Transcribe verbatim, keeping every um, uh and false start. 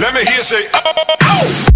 Let me hear you say, oh, oh, oh.